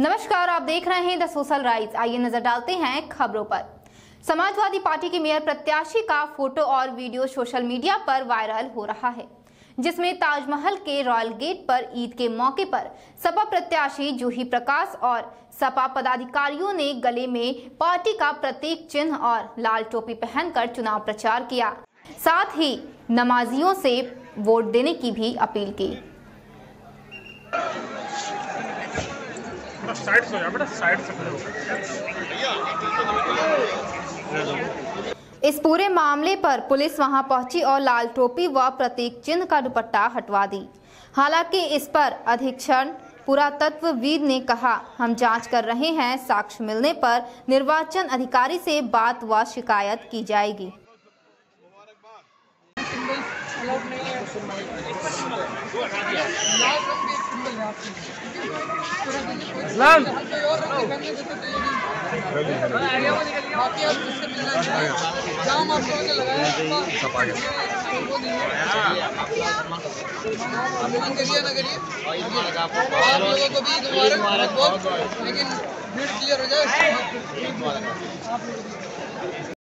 नमस्कार, आप देख रहे हैं द सोशल राइज। आइए नजर डालते हैं खबरों पर। समाजवादी पार्टी के मेयर प्रत्याशी का फोटो और वीडियो सोशल मीडिया पर वायरल हो रहा है, जिसमें ताजमहल के रॉयल गेट पर ईद के मौके पर सपा प्रत्याशी जूही प्रकाश और सपा पदाधिकारियों ने गले में पार्टी का प्रतीक चिन्ह और लाल टोपी पहनकर चुनाव प्रचार किया। साथ ही नमाजियों से वोट देने की भी अपील की। साइड से बेटा, साइड से। इस पूरे मामले पर पुलिस वहां पहुंची और लाल टोपी व प्रतीक चिन्ह का दुपट्टा हटवा दी। हालांकि इस पर अधीक्षण पुरातत्वविद ने कहा, हम जांच कर रहे हैं, साक्ष्य मिलने पर निर्वाचन अधिकारी से बात व शिकायत की जाएगी। लेकिन क्लियर हो जाए।